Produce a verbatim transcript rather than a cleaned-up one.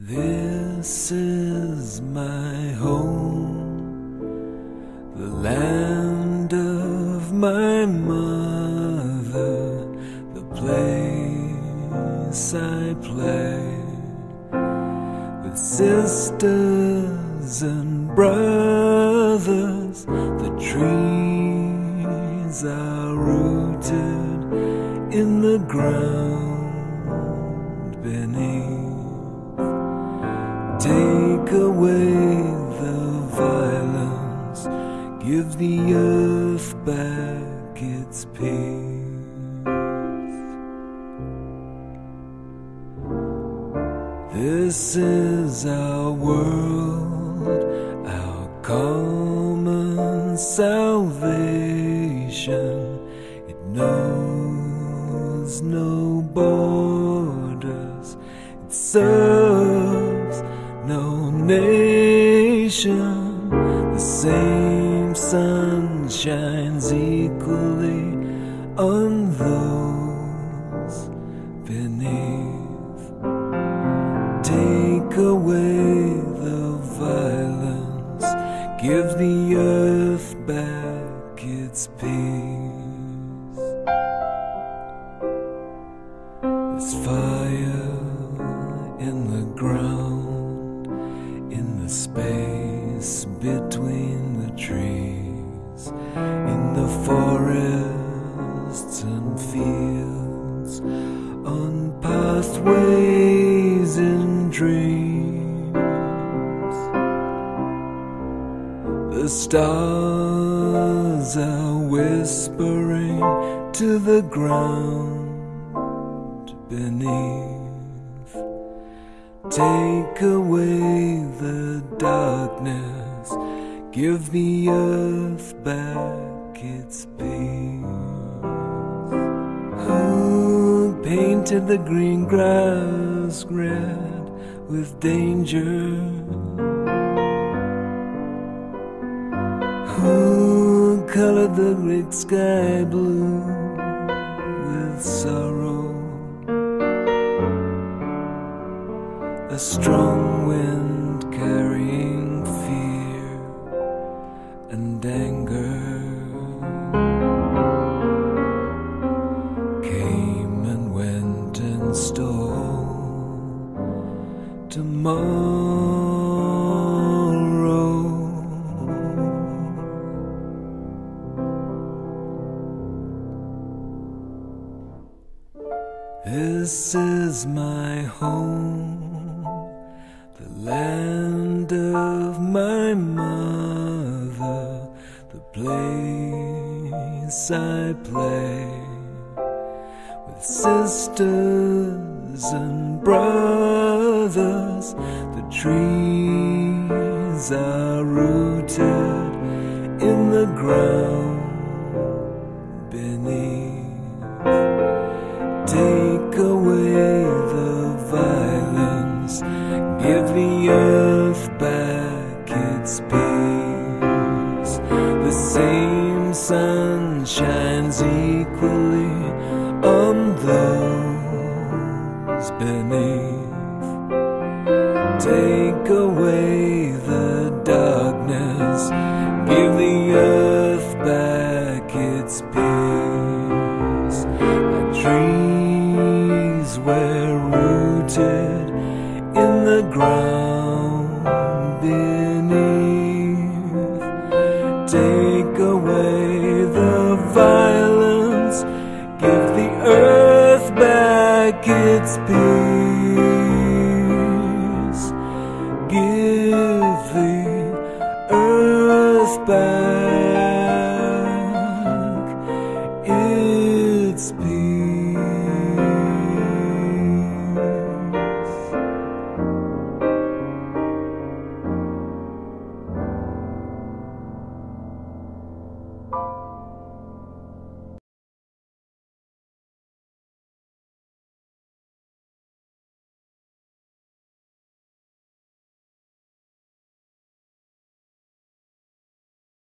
This is my home, the land of my mother, the place I play with sisters and brothers. The trees are rooted in the ground beneath. Take away the violence, give the earth back its peace. This is our world, our common salvation. It knows no borders, it serves no nation. The same sun shines equally on those beneath. Take away the violence, give the earth back its peace. There's fire in the ground, in the space between the trees, in the forests and fields, on pathways and dreams. The stars are whispering to the ground beneath. Take away the darkness, give the earth back its peace. Who painted the green grass red with danger? Who colored the great sky blue with sorrow? A strong wind carrying fear and anger came and went and stole tomorrow. This is my home, the land of my mother, the place I play with sisters and brothers. The trees are rooted in the ground beneath. Take away the violence, give the earth back its peace. The same sun shines equally on those beneath. Take away the darkness, give the earth back its peace. Like trees were rooted in the ground beneath. Take away the violence, give the earth back its peace. Give the earth back its peace.